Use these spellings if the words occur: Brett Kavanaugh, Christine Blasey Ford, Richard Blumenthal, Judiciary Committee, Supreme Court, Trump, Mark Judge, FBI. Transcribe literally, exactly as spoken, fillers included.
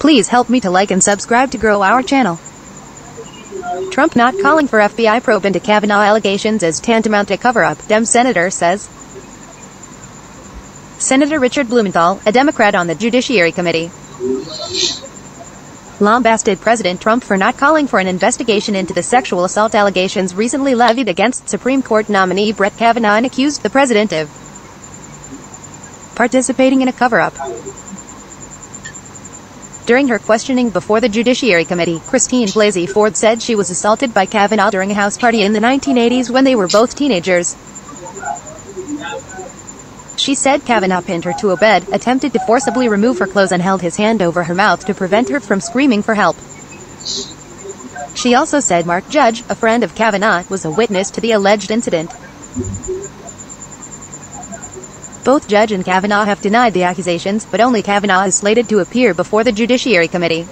Please help me to like and subscribe to grow our channel. Trump not calling for F B I probe into Kavanaugh allegations is tantamount to cover-up, Dem Senator says. Senator Richard Blumenthal, a Democrat on the Judiciary Committee, lambasted President Trump for not calling for an investigation into the sexual assault allegations recently levied against Supreme Court nominee Brett Kavanaugh and accused the president of participating in a cover-up. During her questioning before the Judiciary Committee, Christine Blasey Ford said she was assaulted by Kavanaugh during a house party in the nineteen eighties when they were both teenagers. She said Kavanaugh pinned her to a bed, attempted to forcibly remove her clothes and held his hand over her mouth to prevent her from screaming for help. She also said Mark Judge, a friend of Kavanaugh, was a witness to the alleged incident. Both Judge and Kavanaugh have denied the accusations, but only Kavanaugh is slated to appear before the Judiciary Committee.